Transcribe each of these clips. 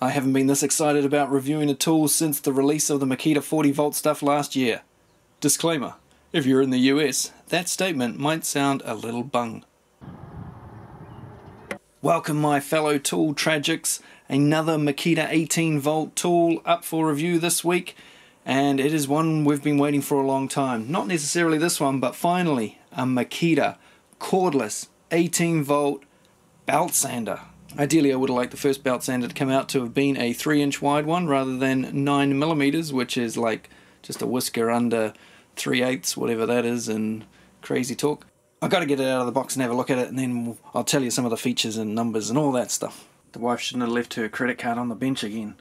I haven't been this excited about reviewing a tool since the release of the Makita 40V stuff last year. Disclaimer, if you're in the US, that statement might sound a little bung. Welcome my fellow tool tragics, another Makita 18V tool up for review this week, and it is one we've been waiting for a long time. Not necessarily this one, but finally a Makita cordless 18V belt sander. Ideally I would like the first belt sander to come out to have been a 3-inch wide one rather than 9mm, which is like just a whisker under 3/8, whatever that is, and crazy talk. I've got to get it out of the box and have a look at it, and then I'll tell you some of the features and numbers and all that stuff. The wife shouldn't have left her credit card on the bench again.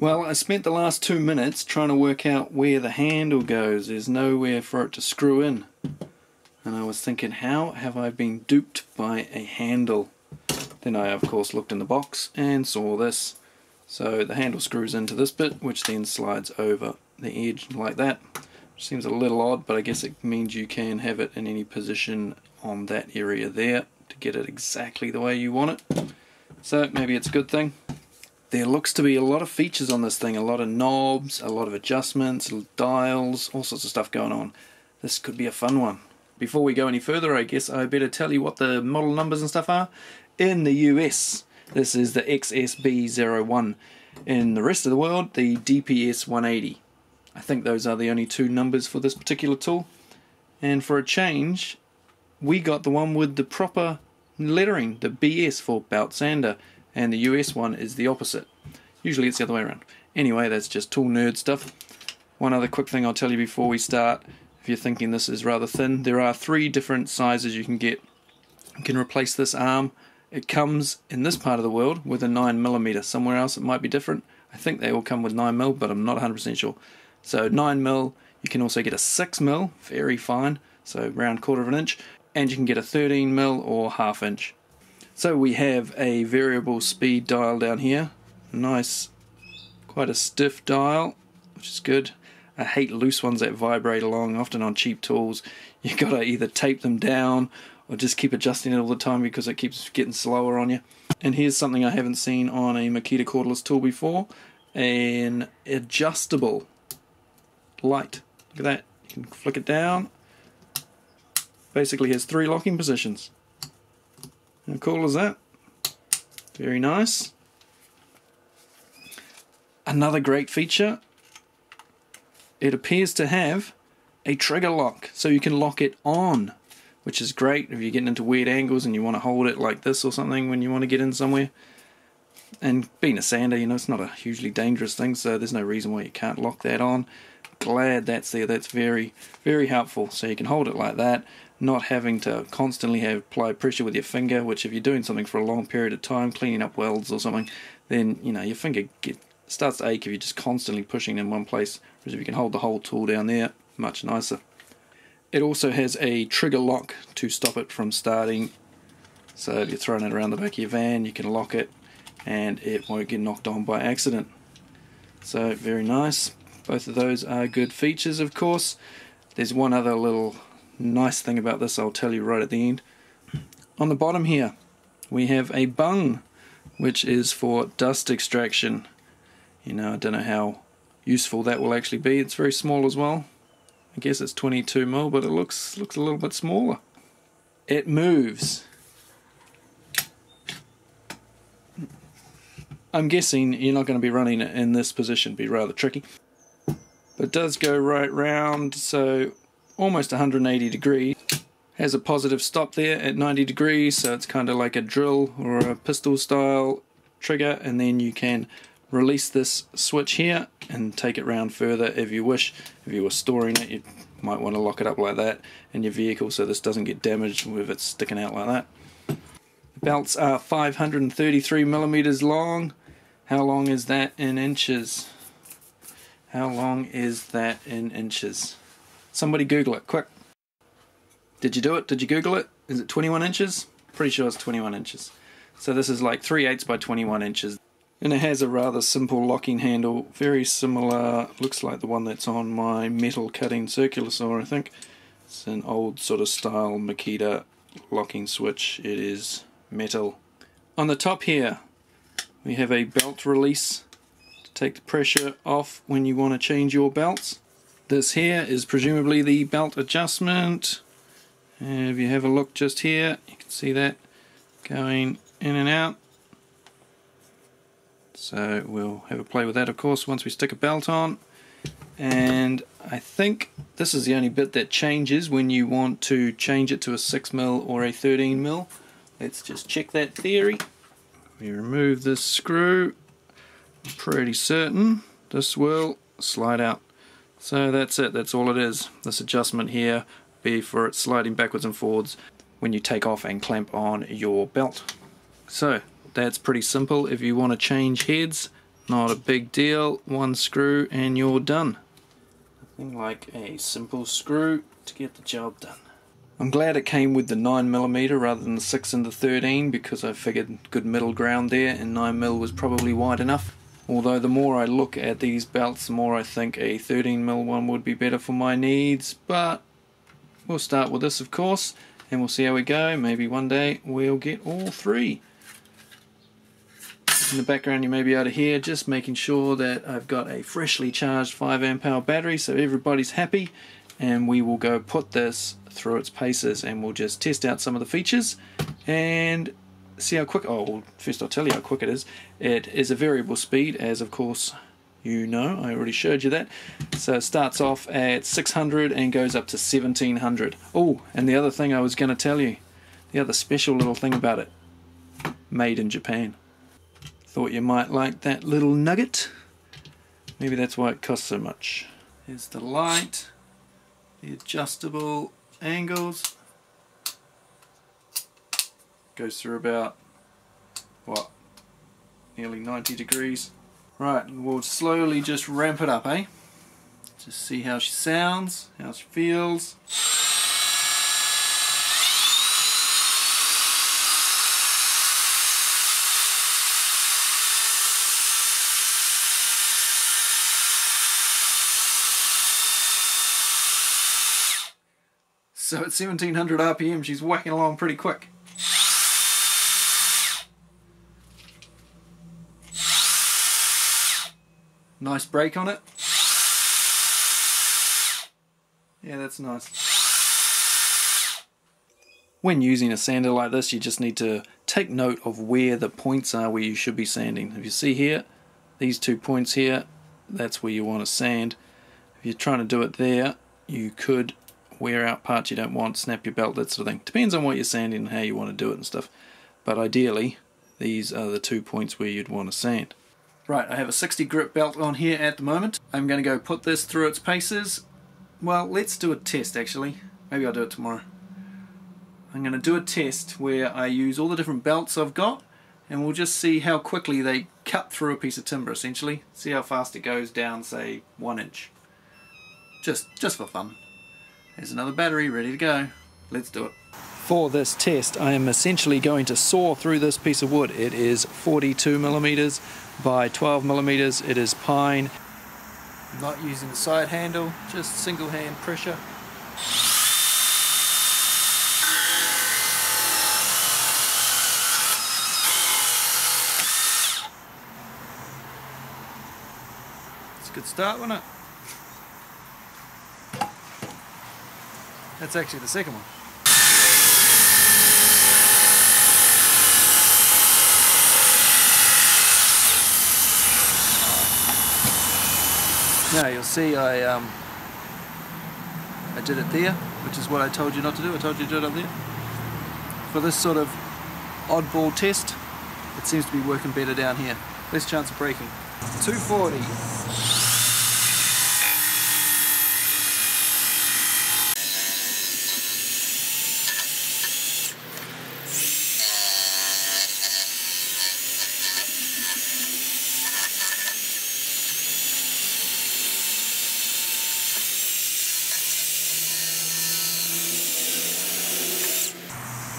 Well, I spent the last 2 minutes trying to work out where the handle goes. There's nowhere for it to screw in. And I was thinking, how have I been duped by a handle? Then I, of course, looked in the box and saw this. So the handle screws into this bit, which then slides over the edge like that. Seems a little odd, but I guess it means you can have it in any position on that area there to get it exactly the way you want it. So maybe it's a good thing. There looks to be a lot of features on this thing, a lot of knobs, a lot of adjustments, dials, all sorts of stuff going on. This could be a fun one. Before we go any further, I guess I better tell you what the model numbers and stuff are. In the US, this is the XSB01. In the rest of the world, the DPS180. I think those are the only two numbers for this particular tool, and for a change we got the one with the proper lettering, the BS for belt sander, and the US one is the opposite. Usually it's the other way around. Anyway, that's just tool nerd stuff. One other quick thing I'll tell you before we start, if you're thinking this is rather thin, there are 3 different sizes you can get. You can replace this arm. It comes in this part of the world with a 9mm, somewhere else it might be different. I think they all come with 9mm, but I'm not 100% sure. So 9mm, you can also get a 6mm, very fine, so round 1/4 inch, and you can get a 13mm or 1/2 inch. So we have a variable speed dial down here, nice, quite a stiff dial, which is good. I hate loose ones that vibrate along, often on cheap tools. You gotta either tape them down or just keep adjusting it all the time because it keeps getting slower on you. And here's something I haven't seen on a Makita cordless tool before, an adjustable light. Look at that. You can flick it down. Basically has 3 locking positions. How cool is that? Very nice. Another great feature, it appears to have a trigger lock, so you can lock it on, which is great if you're getting into weird angles and you want to hold it like this or something when you want to get in somewhere. And being a sander, you know, it's not a hugely dangerous thing, so there's no reason why you can't lock that on. Glad that's there. That's very, very helpful. So you can hold it like that, not having to constantly apply pressure with your finger, which if you're doing something for a long period of time, cleaning up welds or something, then, you know, your finger starts to ache if you're just constantly pushing in one place. Whereas if you can hold the whole tool down there, much nicer. It also has a trigger lock to stop it from starting. So if you're throwing it around the back of your van, you can lock it and it won't get knocked on by accident. So very nice. Both of those are good features, of course. There's one other little nice thing about this I'll tell you right at the end. On the bottom here, we have a bung, which is for dust extraction. You know, I don't know how useful that will actually be. It's very small as well. I guess it's 22mm, but it looks a little bit smaller. It moves. I'm guessing you're not going to be running it in this position. It'd be rather tricky. But it does go right round, so almost 180 degrees. Has a positive stop there at 90 degrees, so it's kind of like a drill or a pistol style trigger, and then you can release this switch here and take it round further if you wish. If you were storing it, you might want to lock it up like that in your vehicle so this doesn't get damaged if it's sticking out like that. The belts are 533mm long. How long is that in inches? How long is that in inches? Somebody Google it, quick. Did you do it? Did you Google it? Is it 21 inches? Pretty sure it's 21 inches. So this is like 3/8 by 21 inches. And it has a rather simple locking handle, very similar, looks like the one that's on my metal cutting circular saw, I think. It's an old sort of style Makita locking switch. It is metal. On the top here, We have a belt release to take the pressure off when you want to change your belts. This here is presumably the belt adjustment. And if you have a look just here, you can see that going in and out. So we'll have a play with that, of course, once we stick a belt on. And I think this is the only bit that changes when you want to change it to a 6mm or a 13mm. Let's just check that theory. We remove this screw. I'm pretty certain this will slide out. So that's it, that's all it is. This adjustment here be for it sliding backwards and forwards when you take off and clamp on your belt. So that's pretty simple. If you want to change heads, not a big deal. One screw and you're done. Nothing like a simple screw to get the job done. I'm glad it came with the 9mm rather than the 6 and the 13, because I figured good middle ground there, and 9mm was probably wide enough. Although the more I look at these belts, the more I think a 13mm one would be better for my needs, but we'll start with this, of course, and we'll see how we go. Maybe one day we'll get all three. In the background you may be able to hear just making sure that I've got a freshly charged 5Ah battery, so everybody's happy. And we will go put this through its paces and we'll just test out some of the features and see how quick. Oh, well, first I'll tell you how quick it is. It is a variable speed, as of course you know, I already showed you that. So it starts off at 600 and goes up to 1700. Oh, and the other thing I was going to tell you, the other special little thing about it, made in Japan. Thought you might like that little nugget. Maybe that's why it costs so much. Here's the light. The adjustable angles goes through about, what, nearly 90 degrees. Right, and we'll slowly just ramp it up, eh? Just see how she sounds, how she feels. So at 1700 RPM she's whacking along pretty quick. Nice brake on it. Yeah, that's nice. When using a sander like this, you just need to take note of where the points are where you should be sanding. If you see here, these two points here, that's where you want to sand. If you're trying to do it there, you could wear out parts you don't want, snap your belt, that sort of thing. Depends on what you're sanding and how you want to do it and stuff. But ideally, these are the 2 points where you'd want to sand. Right, I have a 60 grit belt on here at the moment. I'm going to go put this through its paces. Well, let's do a test actually. Maybe I'll do it tomorrow. I'm going to do a test where I use all the different belts I've got and we'll just see how quickly they cut through a piece of timber essentially. See how fast it goes down, say, 1 inch. Just for fun. There's another battery ready to go. Let's do it. For this test, I am essentially going to saw through this piece of wood. It is 42mm by 12mm. It is pine. I'm not using the side handle, just single hand pressure. It's a good start, wasn't it? That's actually the second one. Now you'll see I did it there, which is what I told you not to do. I told you to do it up there. For this sort of oddball test, it seems to be working better down here. Less chance of breaking. 240.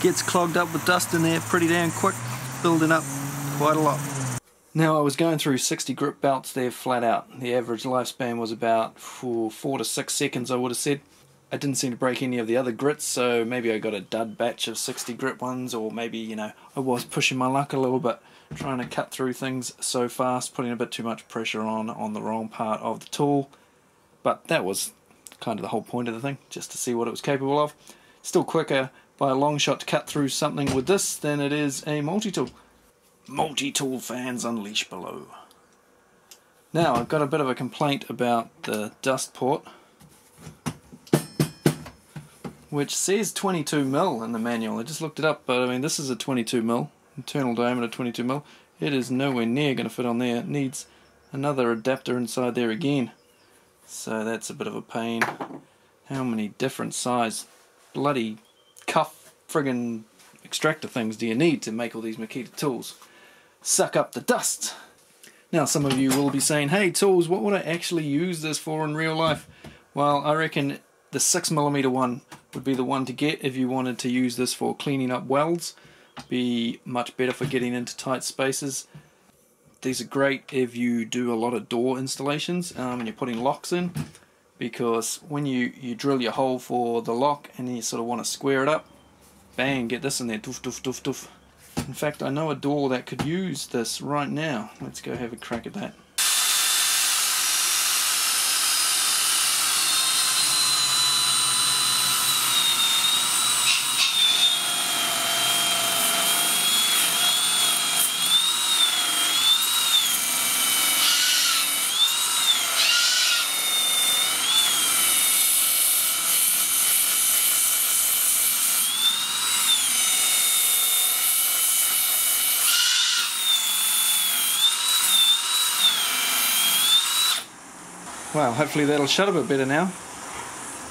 Gets clogged up with dust in there pretty damn quick, building up quite a lot. Now I was going through 60 grip belts there flat out. The average lifespan was about 4 to 6 seconds, I would have said. I didn't seem to break any of the other grits, so maybe I got a dud batch of 60 grip ones, or maybe, you know, I was pushing my luck a little bit. trying to cut through things so fast, putting a bit too much pressure on the wrong part of the tool. But that was kind of the whole point of the thing, just to see what it was capable of. Still quicker by a long shot to cut through something with this than it is a multi-tool. Multi-tool fans unleash below. Now I've got a bit of a complaint about the dust port, which says 22mm in the manual. I just looked it up, but I mean, this is a 22mm, internal diameter 22mm. It is nowhere near going to fit on there. It needs another adapter inside there again. So that's a bit of a pain. How many different size bloody cuff friggin' extractor things do you need to make all these Makita tools? Suck up the dust! Now some of you will be saying, hey tools, what would I actually use this for in real life? Well, I reckon the 6mm one would be the one to get if you wanted to use this for cleaning up welds. Be much better for getting into tight spaces. These are great if you do a lot of door installations and you're putting locks in, because when you drill your hole for the lock and you sort of want to square it up, bang, get this in there, doof, doof, doof, doof. In fact, I know a door that could use this right now. Let's go have a crack at that. Well, hopefully that'll shut up a bit better now.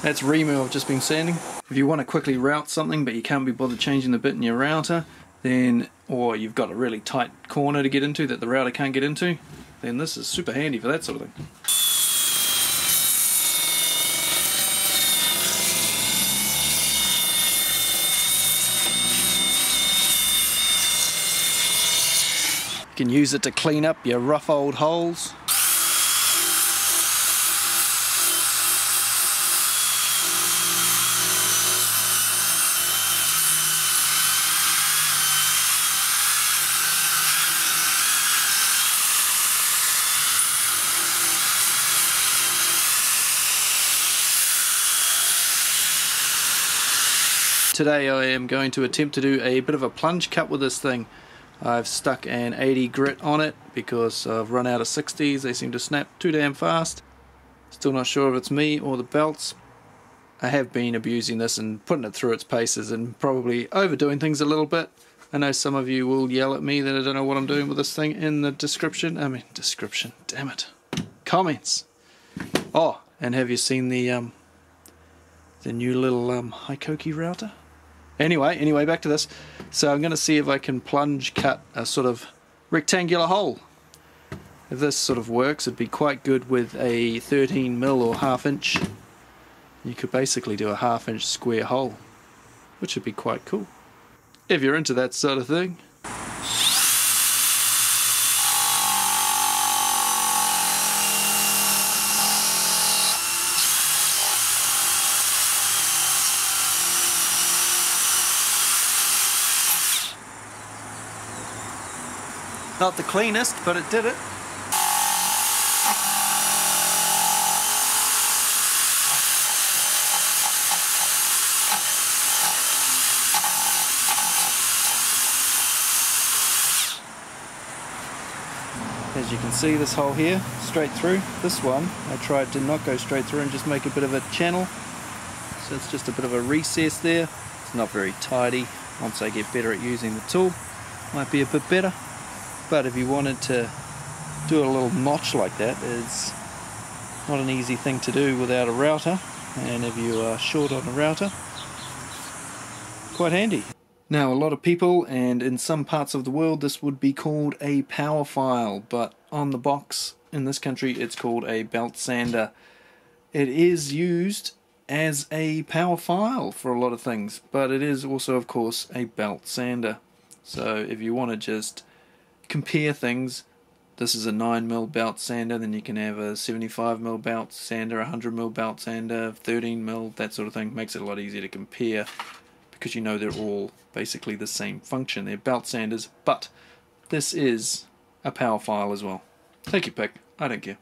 That's Remu I've just been sanding. If you want to quickly route something but you can't be bothered changing the bit in your router, then, or you've got a really tight corner to get into that the router can't get into, then this is super handy for that sort of thing. You can use it to clean up your rough old holes. Today I am going to attempt to do a bit of a plunge cut with this thing. I've stuck an 80 grit on it because I've run out of 60s, they seem to snap too damn fast. Still not sure if it's me or the belts. I have been abusing this and putting it through its paces and probably overdoing things a little bit. I know some of you will yell at me that I don't know what I'm doing with this thing in the description. I mean, description, damn it. Comments. Oh, and have you seen the new little Hikoki router? Anyway, back to this. So I'm going to see if I can plunge cut a sort of rectangular hole. If this sort of works, it'd be quite good with a 13mm or half inch. You could basically do a half inch square hole, which would be quite cool, if you're into that sort of thing. Not the cleanest, but it did it. As you can see, this hole here, straight through. This one, I tried to not go straight through and just make a bit of a channel. So it's just a bit of a recess there. It's not very tidy. Once I get better at using the tool, might be a bit better. But if you wanted to do a little notch like that, it's not an easy thing to do without a router, and if you are short on a router, quite handy. Now a lot of people, and in some parts of the world, this would be called a power file, but on the box in this country it's called a belt sander. It is used as a power file for a lot of things, but it is also of course a belt sander. So if you want to just compare things, this is a 9mm belt sander, then you can have a 75mm belt sander, a 100mm belt sander, 13mm, that sort of thing. Makes it a lot easier to compare because you know they're all basically the same function. They're belt sanders, but This is a PAL file as well. Take your pick, I don't care.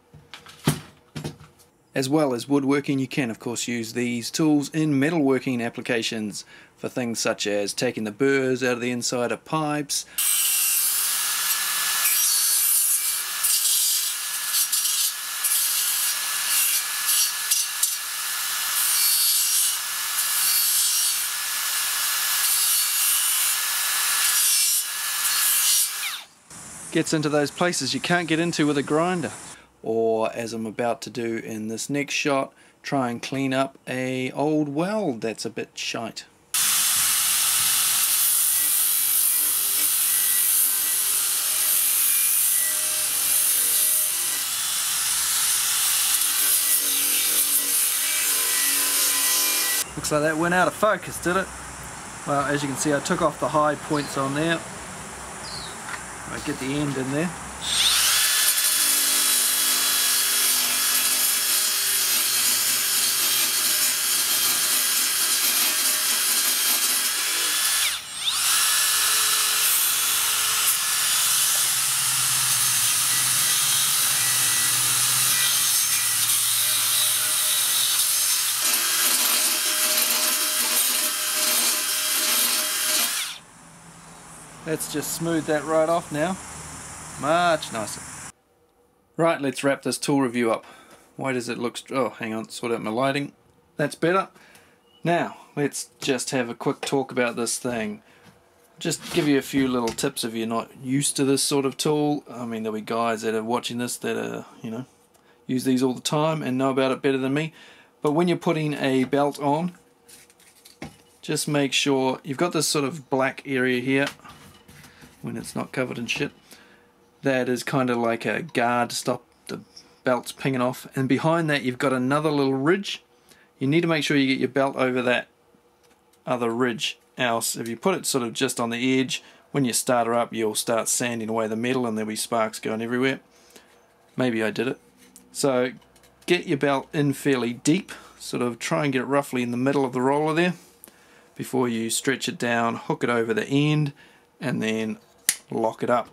As well as woodworking, you can of course use these tools in metalworking applications for things such as taking the burrs out of the inside of pipes, gets into those places you can't get into with a grinder, or as I'm about to do in this next shot, try and clean up an old weld that's a bit shite. Looks like that went out of focus, did it? Well, as you can see, I took off the high points on there. I get the end in there. Let's just smooth that right off now. Much nicer. Right, let's wrap this tool review up. Why does it look... oh, hang on, sort out my lighting. That's better. Now, let's just have a quick talk about this thing. Just give you a few little tips if you're not used to this sort of tool. I mean, there'll be guys that are watching this that are, you know, use these all the time and know about it better than me. But when you're putting a belt on, just make sure you've got this sort of black area here, when it's not covered in shit, that is kind of like a guard to stop the belts pinging off, and behind that you've got another little ridge. You need to make sure you get your belt over that other ridge, else if you put it sort of just on the edge, when you start her up you'll start sanding away the metal and there'll be sparks going everywhere. Maybe I did it. So get your belt in fairly deep, sort of try and get it roughly in the middle of the roller there before you stretch it down, hook it over the end and then lock it up.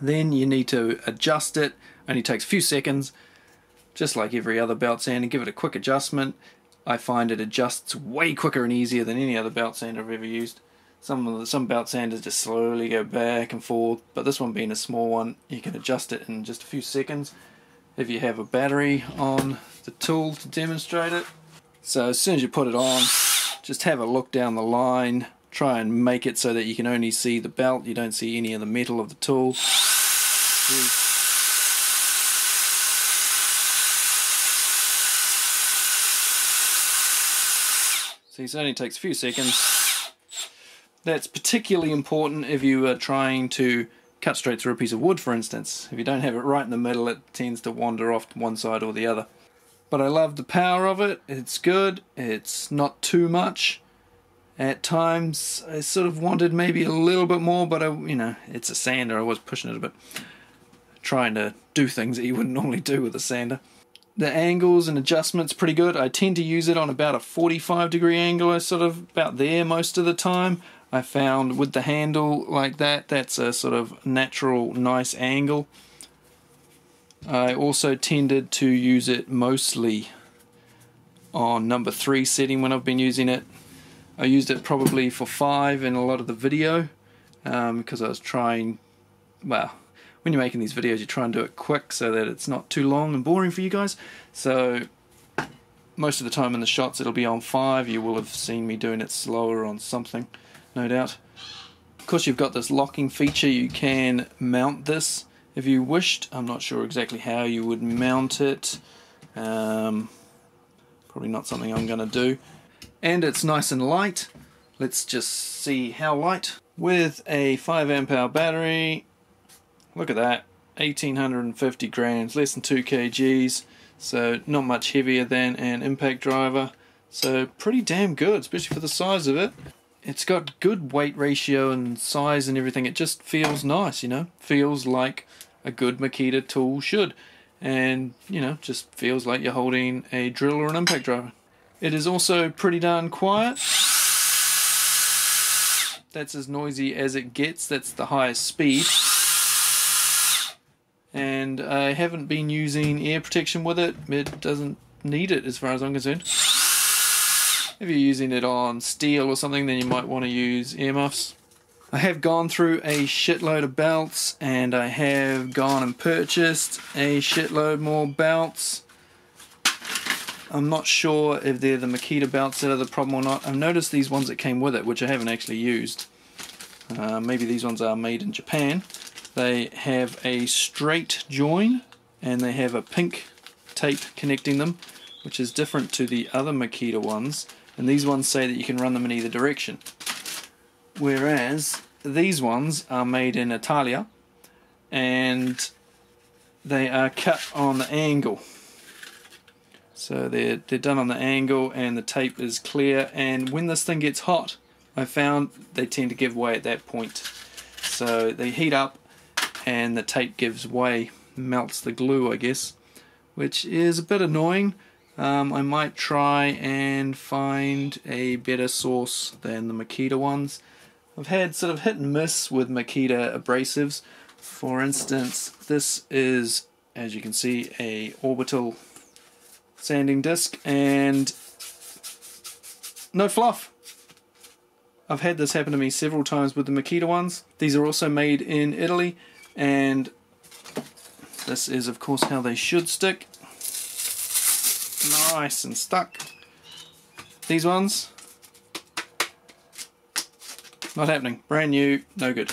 Then you need to adjust it, only takes a few seconds, just like every other belt sander. Give it a quick adjustment. I find it adjusts way quicker and easier than any other belt sander I've ever used. Some belt sanders just slowly go back and forth, but this one being a small one, you can adjust it in just a few seconds. If you have a battery on the tool to demonstrate it. So as soon as you put it on, just have a look down the line. Try and make it so that you can only see the belt, you don't see any of the metal of the tool. See, it only takes a few seconds. That's particularly important if you are trying to cut straight through a piece of wood, for instance. If you don't have it right in the middle, it tends to wander off to one side or the other. But I love the power of it. It's good, it's not too much. At times I sort of wanted maybe a little bit more, but I, you know, it's a sander, I was pushing it a bit, trying to do things that you wouldn't normally do with a sander. The angles and adjustments pretty good. I tend to use it on about a 45-degree angle, I sort of about there most of the time. I found with the handle like that, that's a sort of natural nice angle. I also tended to use it mostly on number 3 setting when I've been using it. I used it probably for 5 in a lot of the video because I was trying, well, when you're making these videos you try and do it quick so that it's not too long and boring for you guys. So most of the time in the shots it'll be on 5. You will have seen me doing it slower on something, no doubt. Of course you've got this locking feature. You can mount this if you wished. I'm not sure exactly how you would mount it. Probably not something I'm going to do. And it's nice and light. Let's just see how light. With a 5Ah battery, look at that, 1850 grams, less than 2 kgs, so not much heavier than an impact driver, so pretty damn good, especially for the size of it. It's got good weight ratio and size and everything. It just feels nice, you know, feels like a good Makita tool should, and you know, just feels like you're holding a drill or an impact driver. It is also pretty darn quiet. That's as noisy as it gets. That's the highest speed. And I haven't been using air protection with it. It doesn't need it as far as I'm concerned. If you're using it on steel or something, then you might want to use earmuffs. I have gone through a shitload of belts, and I have gone and purchased a shitload more belts. I'm not sure if they're the Makita belts that are the problem or not. I've noticed these ones that came with it, which I haven't actually used. Maybe these ones are made in Japan. They have a straight join, and they have a pink tape connecting them, which is different to the other Makita ones, and these ones say that you can run them in either direction. Whereas these ones are made in Italia, and they are cut on the angle. So they're done on the angle, and the tape is clear, and when this thing gets hot, I found they tend to give way at that point. So they heat up, and the tape gives way, melts the glue, I guess, which is a bit annoying. I might try and find a better source than the Makita ones. I've had sort of hit and miss with Makita abrasives. For instance, this is, as you can see, a orbital sanding disc, and no fluff. I've had this happen to me several times with the Makita ones. These are also made in Italy, and this is of course how they should stick. Nice and stuck. These ones, not happening. Brand new, no good.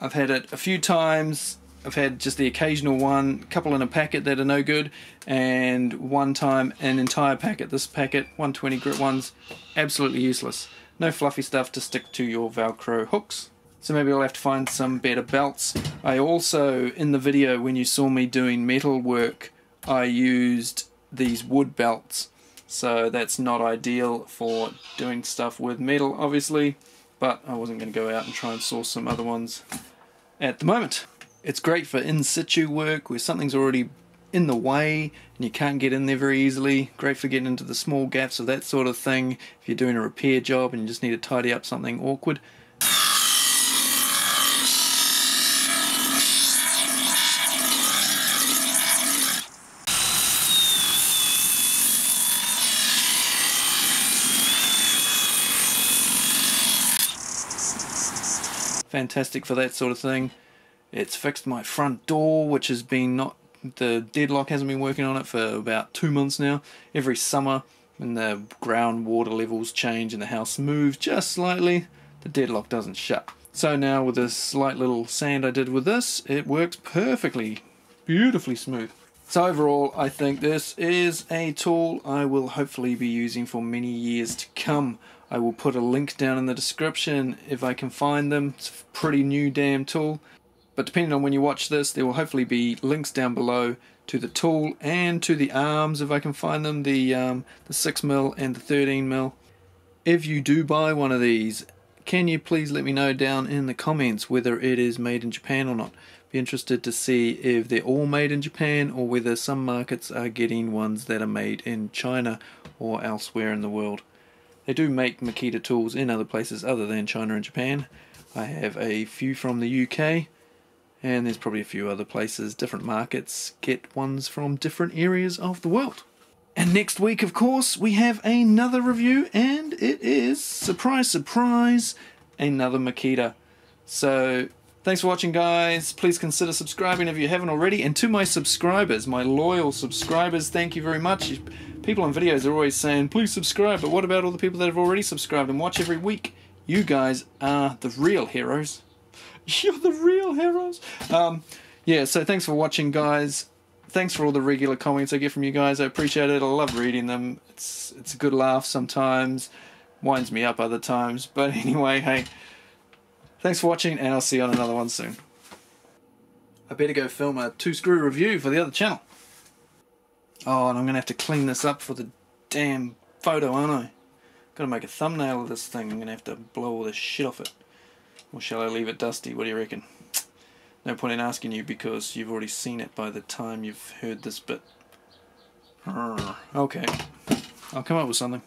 I've had it a few times. I've had just the occasional one, a couple in a packet that are no good, and one time an entire packet. This packet, 120 grit ones, absolutely useless. No fluffy stuff to stick to your Velcro hooks. So maybe I'll have to find some better belts. I also, in the video when you saw me doing metal work, I used these wood belts, so that's not ideal for doing stuff with metal, obviously, but I wasn't going to go out and try and source some other ones at the moment. It's great for in situ work where something's already in the way and you can't get in there very easily. Great for getting into the small gaps of that sort of thing if you're doing a repair job and you just need to tidy up something awkward. Fantastic for that sort of thing. It's fixed my front door, which has been not, the deadlock hasn't been working on it for about 2 months now. Every summer when the groundwater levels change and the house moves just slightly, the deadlock doesn't shut. So now with this slight little sand I did with this, it works perfectly, beautifully smooth. So overall, I think this is a tool I will hopefully be using for many years to come. I will put a link down in the description if I can find them. It's a pretty new damn tool. But depending on when you watch this, there will hopefully be links down below to the tool and to the arms if I can find them, the 6mm and the 13mm. If you do buy one of these, can you please let me know down in the comments whether it is made in Japan or not? Be interested to see if they're all made in Japan or whether some markets are getting ones that are made in China or elsewhere in the world. They do make Makita tools in other places other than China and Japan. I have a few from the UK, and there's probably a few other places, different markets get ones from different areas of the world. And next week, of course, we have another review, and it is, surprise, surprise, another Makita. So thanks for watching, guys. Please consider subscribing if you haven't already. And to my subscribers, my loyal subscribers, thank you very much. People on videos are always saying, please subscribe, but what about all the people that have already subscribed and watch every week? You guys are the real heroes. You're the real heroes. Yeah, so thanks for watching, guys. Thanks for all the regular comments I get from you guys. I appreciate it. I love reading them. It's a good laugh sometimes. Winds me up other times. But anyway, hey. Thanks for watching, and I'll see you on another one soon. I better go film a 2-screw review for the other channel. Oh, and I'm going to have to clean this up for the damn photo, aren't I? Got to make a thumbnail of this thing. I'm going to have to blow all this shit off it. Or shall I leave it dusty? What do you reckon? No point in asking you because you've already seen it by the time you've heard this bit. Okay. I'll come up with something.